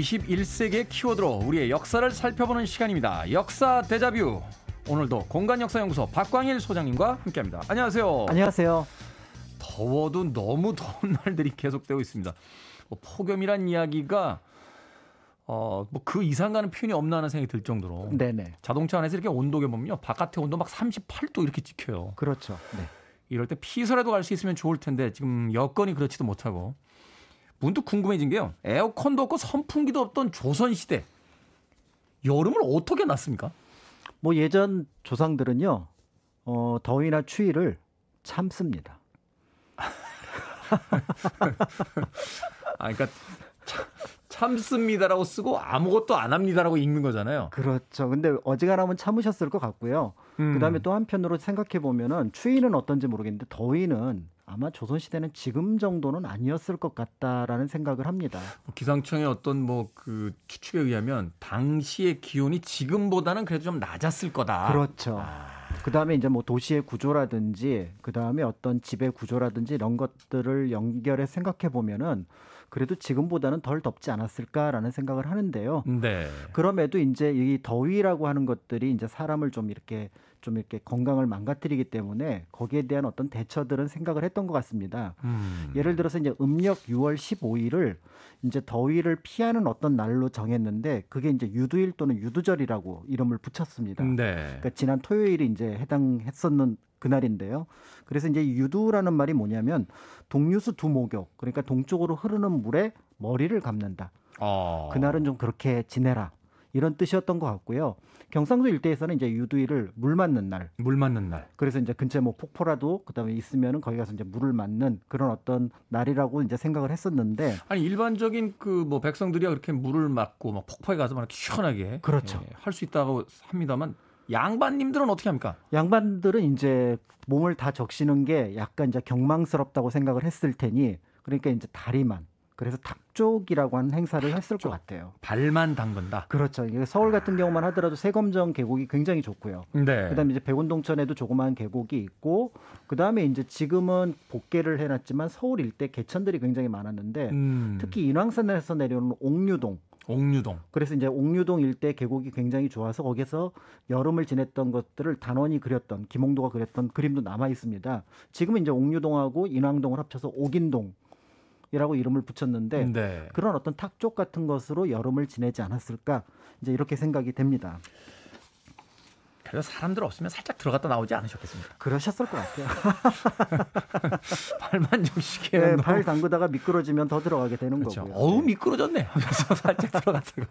21세기의 키워드로 우리의 역사를 살펴보는 시간입니다. 역사 데자뷰. 오늘도 공간역사연구소 박광일 소장님과 함께합니다. 안녕하세요. 안녕하세요. 더워도 너무 더운 날들이 계속되고 있습니다. 폭염이란 이야기가 그 이상 가는 표현이 없나 하는 생각이 들 정도로. 네네. 자동차 안에서 이렇게 온도계 보면요, 바깥의 온도 막 38도 이렇게 찍혀요. 그렇죠. 네. 이럴 때 피서라도 갈 수 있으면 좋을 텐데 지금 여건이 그렇지도 못하고 문득 궁금해진 게요, 에어컨도 없고 선풍기도 없던 조선시대 여름을 어떻게 났습니까? 뭐 예전 조상들은요, 더위나 추위를 참습니다. 아, 그러니까 참습니다라고 쓰고 아무것도 안 합니다라고 읽는 거잖아요. 그렇죠. 근데 어지간하면 참으셨을 것 같고요. 그다음에 또 한편으로 생각해 보면은 추위는 어떤지 모르겠는데 더위는 아마 조선시대는 지금 정도는 아니었을 것 같다라는 생각을 합니다. 기상청의 어떤 추측에 의하면 당시의 기온이 지금보다는 그래도 좀 낮았을 거다. 그렇죠. 그다음에 이제 도시의 구조라든지 그다음에 어떤 집의 구조라든지 이런 것들을 연결해 생각해 보면은 그래도 지금보다는 덜 덥지 않았을까라는 생각을 하는데요. 네. 그럼에도 이제 이 더위라고 하는 것들이 이제 사람을 좀 이렇게 건강을 망가뜨리기 때문에 거기에 대한 어떤 대처들은 생각을 했던 것 같습니다. 예를 들어서 이제 음력 6월 15일을 이제 더위를 피하는 어떤 날로 정했는데 그게 이제 유두일 또는 유두절이라고 이름을 붙였습니다. 네. 그러니까 지난 토요일이 이제 해당했었는 그날인데요. 그래서 이제 유두라는 말이 뭐냐면 동유수 두목욕, 그러니까 동쪽으로 흐르는 물에 머리를 감는다. 그날은 좀 그렇게 지내라. 이런 뜻이었던 것 같고요. 경상도 일대에서는 이제 유두일을 물 맞는 날. 물 맞는 날. 그래서 이제 근처에 폭포라도 그다음에 있으면은 거기 가서 이제 물을 맞는 그런 어떤 날이라고 이제 생각을 했었는데. 아니 일반적인 백성들이 그렇게 물을 맞고 폭포에 가서 막 시원하게. 그렇죠. 예, 할 수 있다고 합니다만. 양반님들은 어떻게 합니까? 양반들은 이제 몸을 다 적시는 게 약간 이제 경망스럽다고 생각을 했을 테니 그러니까 이제 다리만, 그래서 탁족이라고 하는 행사를 했을 것 같아요. 발만 담근다. 그렇죠. 서울 같은 경우만 하더라도 세검정 계곡이 굉장히 좋고요. 네. 그다음에 이제 백운동천에도 조그마한 계곡이 있고 그다음에 이제 지금은 복개를 해놨지만 서울 일대 개천들이 굉장히 많았는데 특히 인왕산에서 내려오는 옥류동. 그래서 이제 옥류동 일대 계곡이 굉장히 좋아서 거기서 여름을 지냈던 것들을 단원이 그렸던, 김홍도가 그렸던 그림도 남아 있습니다. 지금은 이제 옥류동하고 인왕동을 합쳐서 옥인동이라고 이름을 붙였는데 네. 그런 어떤 탁족 같은 것으로 여름을 지내지 않았을까? 이제 이렇게 생각이 됩니다. 그래서 사람들 없으면 살짝 들어갔다 나오지 않으셨겠습니까? 그러셨을 것 같아요. 발만 적시게. 네, 발 담그다가 미끄러지면 더 들어가게 되는 그렇죠. 거고요. 어우 미끄러졌네 하면서 살짝 들어갔다가.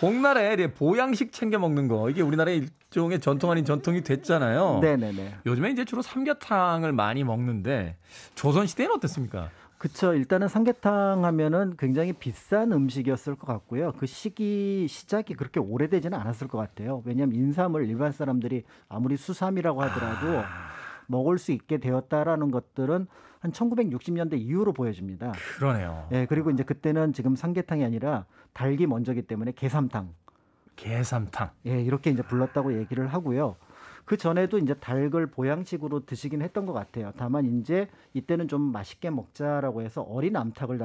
복날에 보양식 챙겨 먹는 거, 이게 우리나라의 일종의 전통 아닌 전통이 됐잖아요. 네네네. 요즘에 이제 주로 삼계탕을 많이 먹는데 조선시대는 어땠습니까? 그렇죠. 일단은 삼계탕 하면은 굉장히 비싼 음식이었을 것 같고요. 그 시작이 그렇게 오래되지는 않았을 것 같아요. 왜냐하면 인삼을 일반 사람들이 아무리 수삼이라고 하더라도 먹을 수 있게 되었다라는 것들은 한 1960년대 이후로 보여집니다. 그러네요. 예, 그리고 이제 그때는 지금 삼계탕이 아니라 닭이 먼저기 때문에 개삼탕. 예, 이렇게 이제 불렀다고 얘기를 하고요. 그 전에도 이제 닭을 보양식으로 드시긴 했던 것 같아요. 다만 이제 이때는 좀 맛있게 먹자라고 해서 어린 암탉을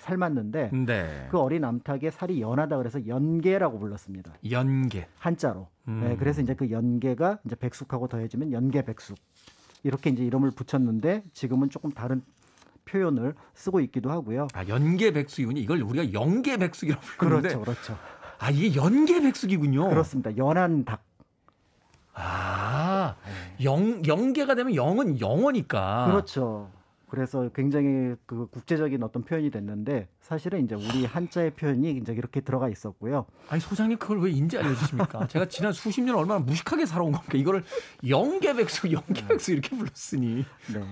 삶았는데 네. 그 어린 암탉의 살이 연하다 그래서 연계라고 불렀습니다. 연계 한자로. 네, 그래서 이제 그 연계가 이제 백숙하고 더해지면 연계백숙 이렇게 이제 이름을 붙였는데 지금은 조금 다른 표현을 쓰고 있기도 하고요. 아 연계백숙이군요. 이걸 우리가 연계백숙이라고 부르는데 그렇죠. 아 이게 연계백숙이군요. 그렇습니다. 연한 닭. 아, 영계가 되면 영은 영어니까. 그렇죠. 그래서 굉장히 국제적인 어떤 표현이 됐는데 사실은 이제 우리 한자의 표현이 이제 이렇게 들어가 있었고요. 아니 소장님 그걸 왜 인지 알려주십니까? 제가 지난 수십 년 얼마나 무식하게 살아온 겁니까? 이거를 영계백수 이렇게 불렀으니. 네.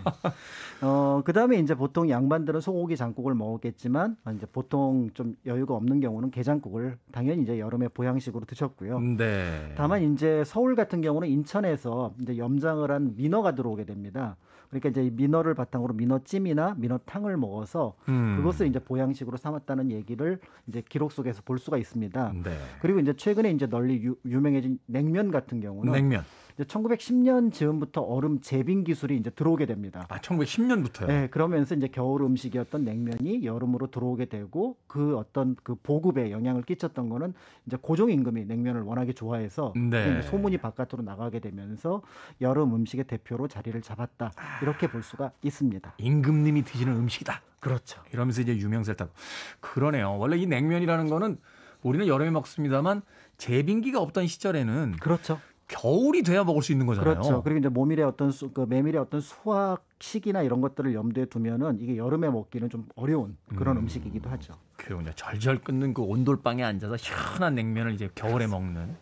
그다음에 이제 보통 양반들은 소고기 장국을 먹었겠지만 이제 보통 좀 여유가 없는 경우는 게장국을 당연히 이제 여름에 보양식으로 드셨고요. 네. 다만 이제 서울 같은 경우는 인천에서 이제 염장을 한 민어가 들어오게 됩니다. 그러니까 이제 민어를 바탕으로 민어찜이나 민어탕을 먹어서 그것을 이제 보양식으로 삼았다는 얘기를 이제 기록 속에서 볼 수가 있습니다. 네. 그리고 이제 최근에 이제 널리 유명해진 냉면 같은 경우는 이제 1910년 즈음부터 얼음 제빙 기술이 이제 들어오게 됩니다. 아, 1910년부터요? 네, 그러면서 이제 겨울 음식이었던 냉면이 여름으로 들어오게 되고 그 어떤 그 보급에 영향을 끼쳤던 거는 이제 고종 임금이 냉면을 워낙에 좋아해서 네. 소문이 바깥으로 나가게 되면서 여름 음식의 대표로 자리를 잡았다. 이렇게 볼 수가 있습니다. 임금님이 드시는 음식이다. 그렇죠. 이러면서 이제 유명세를 타고. 그러네요. 원래 이 냉면이라는 거는 우리는 여름에 먹습니다만 제빙기가 없던 시절에는 그렇죠. 겨울이 돼야 먹을 수 있는 거잖아요. 그렇죠. 그리고 이제 모밀의 어떤 메밀의 어떤 수확 시기나 이런 것들을 염두에 두면은 이게 여름에 먹기는 좀 어려운 그런 음식이기도 하죠. 그러군요. 절절 끓는 그 온돌방에 앉아서 시원한 냉면을 이제 겨울에 먹는.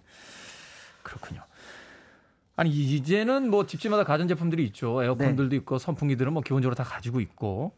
그렇군요. 아니 이제는 뭐 집집마다 가전제품들이 있죠. 에어컨들도 네. 있고 선풍기들은 뭐 기본적으로 다 가지고 있고.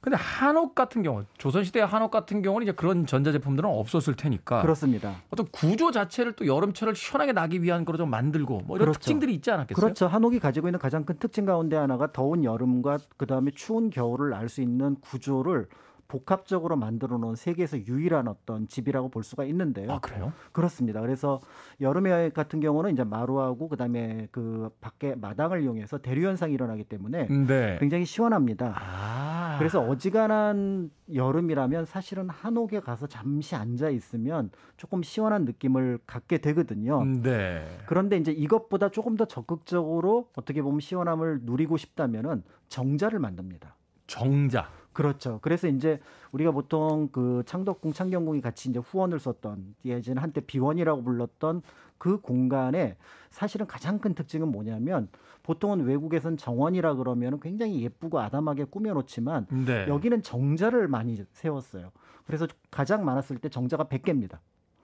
근데 한옥 같은 경우, 조선시대의 한옥 같은 경우는 이제 그런 전자제품들은 없었을 테니까. 그렇습니다. 어떤 구조 자체를 또 여름철을 시원하게 나기 위한 거로 좀 만들고 뭐 이런 그렇죠. 특징들이 있지 않았겠어요? 그렇죠. 한옥이 가지고 있는 가장 큰 특징 가운데 하나가 더운 여름과 그다음에 추운 겨울을 알 수 있는 구조를 복합적으로 만들어 놓은 세계에서 유일한 어떤 집이라고 볼 수가 있는데요. 아, 그래요? 그렇습니다. 그래서 여름에 같은 경우는 이제 마루하고 그다음에 그 밖에 마당을 이용해서 대류 현상이 일어나기 때문에 네. 굉장히 시원합니다. 아. 그래서 어지간한 여름이라면 사실은 한옥에 가서 잠시 앉아 있으면 조금 시원한 느낌을 갖게 되거든요. 네. 그런데 이제 이것보다 조금 더 적극적으로 어떻게 보면 시원함을 누리고 싶다면은 정자를 만듭니다. 정자. 그렇죠. 그래서 이제 우리가 보통 그 창덕궁, 창경궁이 같이 이제 후원을 썼던 예전 한때 비원이라고 불렀던 그 공간에 사실은 가장 큰 특징은 뭐냐면 보통은 외국에선 정원이라 그러면 굉장히 예쁘고 아담하게 꾸며놓지만 네. 여기는 정자를 많이 세웠어요. 그래서 가장 많았을 때 정자가 100개입니다.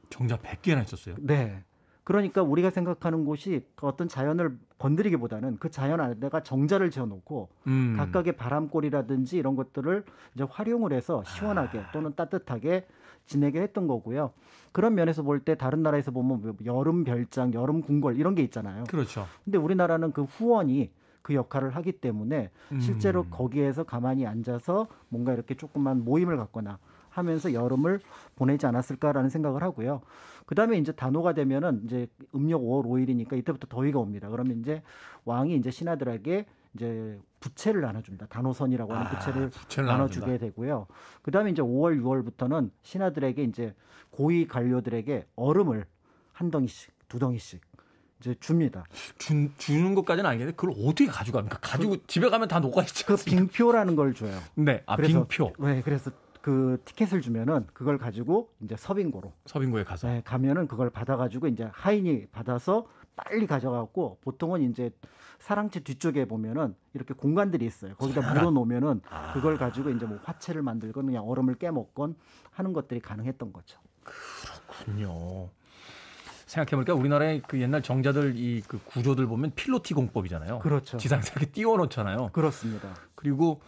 정자 100개나 있었어요? 네. 그러니까 우리가 생각하는 곳이 어떤 자연을 건드리기보다는 그 자연 안에다가 정자를 지어놓고 각각의 바람골이라든지 이런 것들을 이제 활용을 해서 시원하게 또는 따뜻하게 지내게 했던 거고요. 그런 면에서 볼 때 다른 나라에서 보면 여름 별장, 여름 궁궐 이런 게 있잖아요. 그렇죠. 근데 우리나라는 그 후원이 그 역할을 하기 때문에 실제로 거기에서 가만히 앉아서 뭔가 이렇게 조금만 모임을 갖거나 하면서 여름을 보내지 않았을까라는 생각을 하고요. 그 다음에 이제 단오가 되면은 이제 음력 5월 5일이니까 이때부터 더위가 옵니다. 그러면 이제 왕이 이제 신하들에게 이제 부채를 나눠줍니다. 단오선이라고 하는 부채를 나눠주게 되고요. 그 다음에 이제 5월, 6월부터는 신하들에게 이제 고위 관료들에게 얼음을 한 덩이씩, 두 덩이씩 이제 줍니다. 주는 것까지는 아니겠는데 그걸 어떻게 가져갑니까? 가지고 집에 가면 다 녹아있지 않습니까? 그 빙표라는 걸 줘요. 네, 아 그래서, 빙표. 네, 그래서. 그 티켓을 주면은 그걸 가지고 이제 서빙고에 가서 네, 가면은 그걸 받아가지고 이제 하인이 받아서 빨리 가져가고 보통은 이제 사랑채 뒤쪽에 보면은 이렇게 공간들이 있어요. 거기다 물어놓으면은 그걸 가지고 이제 뭐 화채를 만들건 그냥 얼음을 깨먹건 하는 것들이 가능했던 거죠. 그렇군요. 생각해보니까 우리나라의 그 옛날 정자들 이 그 구조들 보면 필로티 공법이잖아요. 그렇죠. 지상에 이렇게 띄워놓잖아요. 그렇습니다. 그리고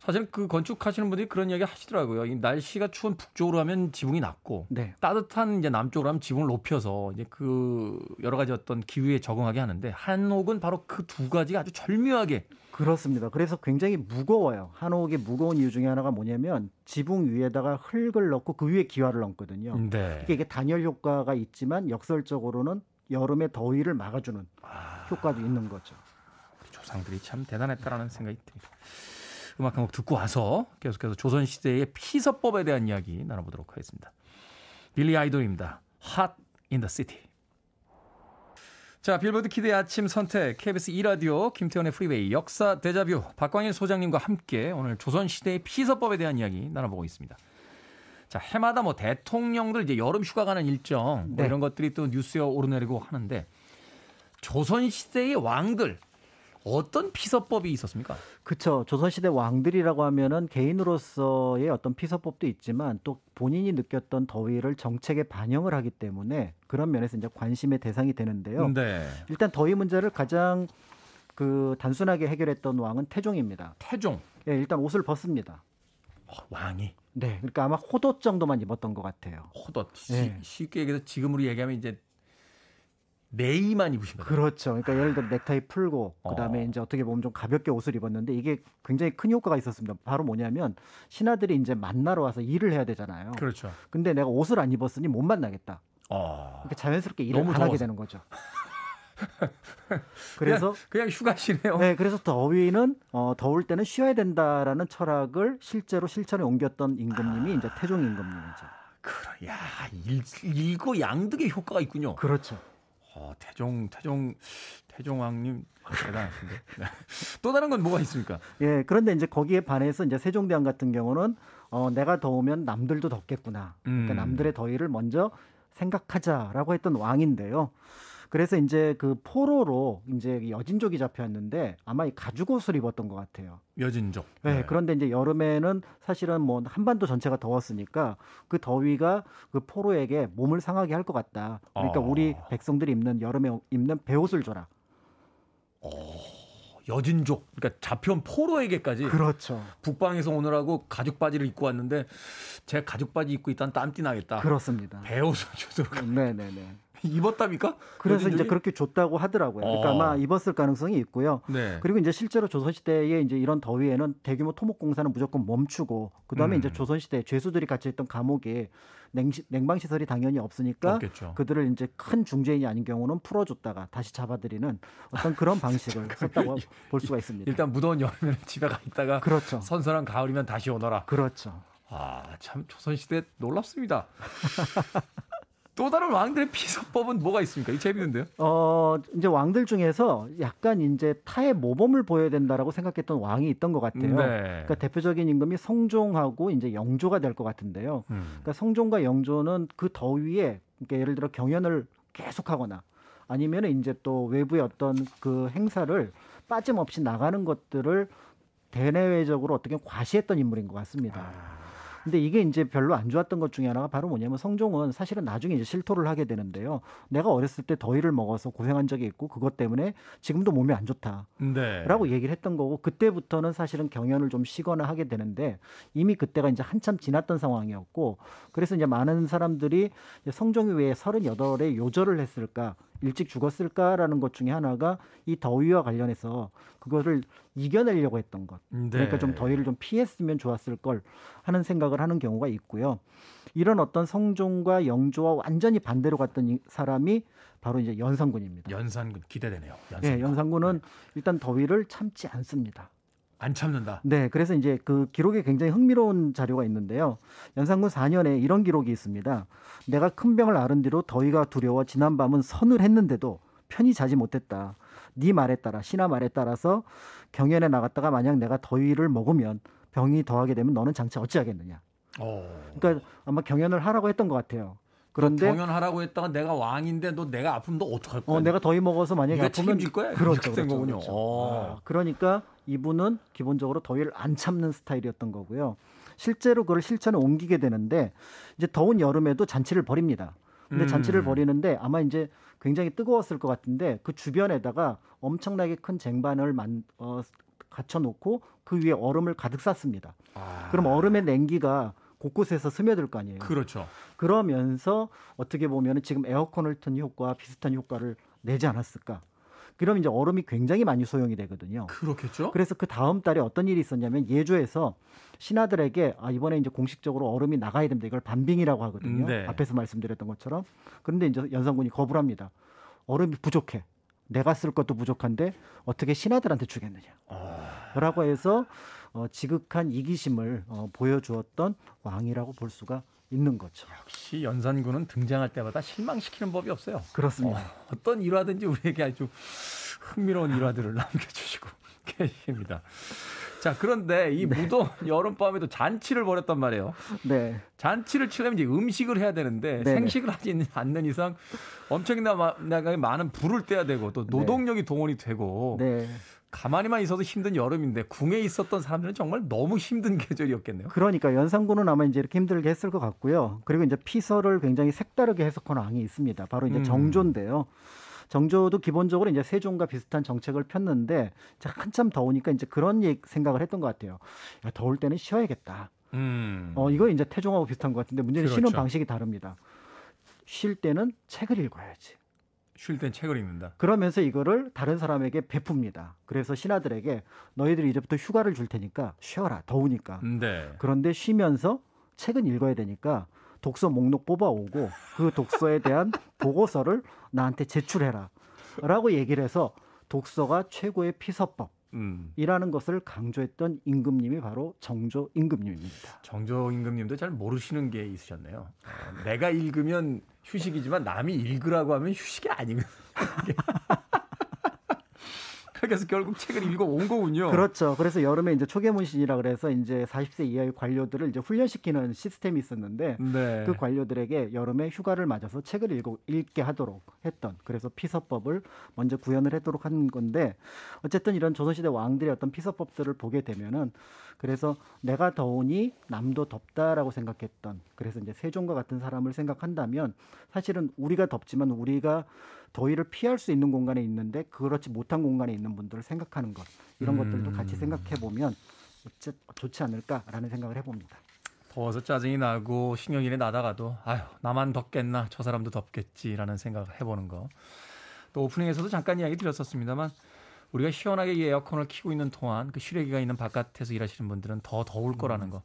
사실 그 건축하시는 분들이 그런 이야기 하시더라고요. 이 날씨가 추운 북쪽으로 하면 지붕이 낮고 네. 따뜻한 이제 남쪽으로 하면 지붕을 높여서 이제 그 여러 가지 어떤 기후에 적응하게 하는데 한옥은 바로 그 두 가지가 아주 절묘하게 그렇습니다. 그래서 굉장히 무거워요. 한옥이 무거운 이유 중에 하나가 뭐냐면 지붕 위에다가 흙을 넣고 그 위에 기와를 얹거든요. 네. 이게 단열 효과가 있지만 역설적으로는 여름의 더위를 막아주는 효과도 있는 거죠. 우리 조상들이 참 대단했다라는 생각이 듭니다. 음악 한 곡 듣고 와서 계속해서 조선시대의 피서법에 대한 이야기 나눠보도록 하겠습니다. 빌리 아이돌입니다. Hot in the City. 자, 빌보드 키드의 아침 선택 KBS 2라디오 김태훈의 프리웨이 역사 데자뷰 박광일 소장님과 함께 오늘 조선시대의 피서법에 대한 이야기 나눠보고 있습니다. 자, 해마다 뭐 대통령들 이제 여름 휴가 가는 일정 뭐 네. 이런 것들이 또 뉴스에 오르내리고 하는데 조선시대의 왕들 어떤 피서법이 있었습니까? 그렇죠. 조선시대 왕들이라고 하면은 개인으로서의 어떤 피서법도 있지만 또 본인이 느꼈던 더위를 정책에 반영을 하기 때문에 그런 면에서 이제 관심의 대상이 되는데요. 네. 일단 더위 문제를 가장 그 단순하게 해결했던 왕은 태종입니다. 태종. 예, 일단 옷을 벗습니다. 왕이. 네. 그러니까 아마 호돗 정도만 입었던 것 같아요. 호돗. 네. 쉽게 얘기해서 지금으로 얘기하면 이제. 네이만 입으신 거예요. 그렇죠. 그러니까 예를 들어 넥타이 풀고 그다음에 이제 어떻게 보면 좀 가볍게 옷을 입었는데 이게 굉장히 큰 효과가 있었습니다. 바로 뭐냐면 신하들이 이제 만나러 와서 일을 해야 되잖아요. 그렇죠. 근데 내가 옷을 안 입었으니 못 만나겠다. 그러니까 자연스럽게 일을 안 하게 되는 거죠. 그래서 그냥 휴가시네요. 네, 그래서 더위는 더울 때는 쉬어야 된다라는 철학을 실제로 실천에 옮겼던 임금님이 이제 태종 임금님이죠. 그래, 야, 일거양득의 효과가 있군요. 그렇죠. 태종왕님 대단하신데. 또 다른 건 뭐가 있습니까? 예, 그런데 이제 거기에 반해서 이제 세종대왕 같은 경우는 내가 더우면 남들도 덥겠구나. 그러니까 남들의 더위를 먼저 생각하자라고 했던 왕인데요. 그래서 이제 그 포로로 이제 여진족이 잡혀왔는데 아마 이 가죽 옷을 입었던 것 같아요. 여진족. 네. 네. 그런데 이제 여름에는 사실은 뭐 한반도 전체가 더웠으니까 그 더위가 그 포로에게 몸을 상하게 할 것 같다. 그러니까 우리 백성들이 입는 여름에 입는 배옷을 줘라. 여진족. 그러니까 잡혀온 포로에게까지. 그렇죠. 북방에서 오느라고 가죽 바지를 입고 왔는데 제 가죽 바지 입고 있다는 땀띠 나겠다. 그렇습니다. 배옷을 주도록. 네네네. 입었답니까? 그래서 여진족이? 이제 그렇게 줬다고 하더라고요. 그러니까 아마 입었을 가능성이 있고요. 네. 그리고 이제 실제로 조선시대에 이제 이런 더위에는 대규모 토목공사는 무조건 멈추고 그다음에 이제 조선시대에 죄수들이 갇혀있던 감옥에 냉방시설이 당연히 없으니까 없겠죠. 그들을 이제 큰 중죄인이 아닌 경우는 풀어줬다가 다시 잡아들이는 어떤 그런 방식을 썼다고 볼 수가 있습니다. 일단 무더운 여름에는 집에 가 있다가 그렇죠. 선선한 가을이면 다시 오너라. 그렇죠. 아, 참 조선시대 놀랍습니다. 또 다른 왕들의 피서법은 뭐가 있습니까? 이 재밌는데요. 이제 왕들 중에서 약간 이제 타의 모범을 보여야 된다라고 생각했던 왕이 있던 것 같아요. 네. 그러니까 대표적인 임금이 성종하고 이제 영조가 될 것 같은데요. 그러니까 성종과 영조는 그 더위에 그러니까 예를 들어 경연을 계속하거나 아니면 이제 또 외부의 어떤 그 행사를 빠짐없이 나가는 것들을 대내외적으로 어떻게 과시했던 인물인 것 같습니다. 근데 이게 이제 별로 안 좋았던 것 중에 하나가 바로 뭐냐면 성종은 사실은 나중에 이제 실토를 하게 되는데요. 내가 어렸을 때 더위를 먹어서 고생한 적이 있고 그것 때문에 지금도 몸이 안 좋다. 네. 라고 얘기를 했던 거고 그때부터는 사실은 경연을 좀 쉬거나 하게 되는데 이미 그때가 이제 한참 지났던 상황이었고 그래서 이제 많은 사람들이 성종이 왜 38에 요절을 했을까? 일찍 죽었을까라는 것 중에 하나가 이 더위와 관련해서 그거를 이겨내려고 했던 것. 네. 그러니까 좀 더위를 좀 피했으면 좋았을 걸 하는 생각을 하는 경우가 있고요. 이런 어떤 성종과 영조와 완전히 반대로 갔던 사람이 바로 이제 연산군입니다. 연산군 기대되네요. 연산군. 네, 연산군은 일단 더위를 참지 않습니다. 안 참는다. 네, 그래서 이제 그 기록에 굉장히 흥미로운 자료가 있는데요. 연산군 4년에 이런 기록이 있습니다. 내가 큰 병을 앓은 뒤로 더위가 두려워 지난 밤은 선을 했는데도 편히 자지 못했다. 네 말에 따라 신하 말에 따라서 경연에 나갔다가 만약 내가 더위를 먹으면 병이 더하게 되면 너는 장차 어찌하겠느냐. 그러니까 아마 경연을 하라고 했던 것 같아요. 그런데 경연하라고 했다가 내가 왕인데 너 내가 아프면 너 어떡할 거야? 내가 더위 먹어서 만약에 아프면 책임질 거야? 그렇죠, 그렇죠, 거군요. 그렇죠. 그러니까 이분은 기본적으로 더위를 안 참는 스타일이었던 거고요. 실제로 그걸 실천에 옮기게 되는데 이제 더운 여름에도 잔치를 벌입니다. 근데 잔치를 벌이는데 아마 이제 굉장히 뜨거웠을 것 같은데 그 주변에다가 엄청나게 큰 쟁반을 갖춰놓고 그 위에 얼음을 가득 쌌습니다. 그럼 얼음의 냉기가 곳곳에서 스며들 거 아니에요. 그렇죠. 그러면서 어떻게 보면 지금 에어컨을 튼 효과와 비슷한 효과를 내지 않았을까. 그럼 이제 얼음이 굉장히 많이 소용이 되거든요. 그렇겠죠. 그래서 그 다음 달에 어떤 일이 있었냐면 예조에서 신하들에게 이번에 이제 공식적으로 얼음이 나가야 됩니다. 이걸 반빙이라고 하거든요. 네. 앞에서 말씀드렸던 것처럼. 그런데 이제 연산군이 거부를 합니다. 얼음이 부족해. 내가 쓸 것도 부족한데 어떻게 신하들한테 주겠느냐. 라고 해서 지극한 이기심을 보여주었던 왕이라고 볼 수가 있는 거죠. 역시 연산군은 등장할 때마다 실망시키는 법이 없어요. 그렇습니다. 어떤 일화든지 우리에게 아주 흥미로운 일화들을 남겨주시고 계십니다. 자, 그런데 이 무더운 여름밤에도 잔치를 벌였단 말이에요. 네. 잔치를 치려면 이제 음식을 해야 되는데 네네. 생식을 하지 않는 이상 엄청나게 많은 불을 떼야 되고 또 노동력이 네. 동원이 되고 네. 가만히만 있어도 힘든 여름인데 궁에 있었던 사람들은 정말 너무 힘든 계절이었겠네요. 그러니까 연산군은 아마 이제 이렇게 힘들게 했을 것 같고요. 그리고 이제 피서를 굉장히 색다르게 해석한 왕이 있습니다. 바로 이제 정조인데요. 정조도 기본적으로 이제 세종과 비슷한 정책을 폈는데 한참 더우니까 이제 그런 생각을 했던 것 같아요. 야, 더울 때는 쉬어야겠다. 이거 이제 태종하고 비슷한 것 같은데 문제는 그렇죠. 쉬는 방식이 다릅니다. 쉴 때는 책을 읽어야지. 쉴 땐 책을 읽는다. 그러면서 이거를 다른 사람에게 베풉니다. 그래서 신하들에게 너희들이 이제부터 휴가를 줄 테니까 쉬어라. 더우니까. 네. 그런데 쉬면서 책은 읽어야 되니까 독서 목록 뽑아오고 그 독서에 대한 보고서를 나한테 제출해라. 라고 얘기를 해서 독서가 최고의 피서법 이라는 것을 강조했던 임금님이 바로 정조 임금님입니다. 정조 임금님도 잘 모르시는 게 있으셨네요. 내가 읽으면 휴식이지만 남이 읽으라고 하면 휴식이 아니거든요. 그래서 결국 책을 읽어온 거군요. 그렇죠. 그래서 여름에 이제 초계문신이라 그래서 이제 40세 이하의 관료들을 이제 훈련시키는 시스템이 있었는데 네. 그 관료들에게 여름에 휴가를 맞아서 책을 읽게 하도록 했던 그래서 피서법을 먼저 구현을 하도록 한 건데 어쨌든 이런 조선시대 왕들의 어떤 피서법들을 보게 되면은 그래서 내가 더우니 남도 덥다라고 생각했던 그래서 이제 세종과 같은 사람을 생각한다면 사실은 우리가 덥지만 우리가 더위를 피할 수 있는 공간에 있는데 그렇지 못한 공간에 있는 분들을 생각하는 것 이런 것들도 같이 생각해보면 좋지 않을까라는 생각을 해봅니다. 더워서 짜증이 나고 신경질이 나다가도 아유 나만 덥겠나 저 사람도 덥겠지라는 생각을 해보는 거. 또 오프닝에서도 잠깐 이야기 드렸었습니다만 우리가 시원하게 이 에어컨을 켜고 있는 동안 그 실외기가 있는 바깥에서 일하시는 분들은 더 더울 거라는 거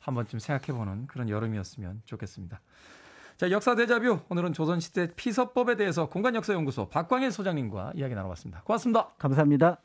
한번쯤 생각해보는 그런 여름이었으면 좋겠습니다. 자, 역사 데자뷰. 오늘은 조선시대 피서법에 대해서 공간역사연구소 박광일 소장님과 이야기 나눠봤습니다. 고맙습니다. 감사합니다.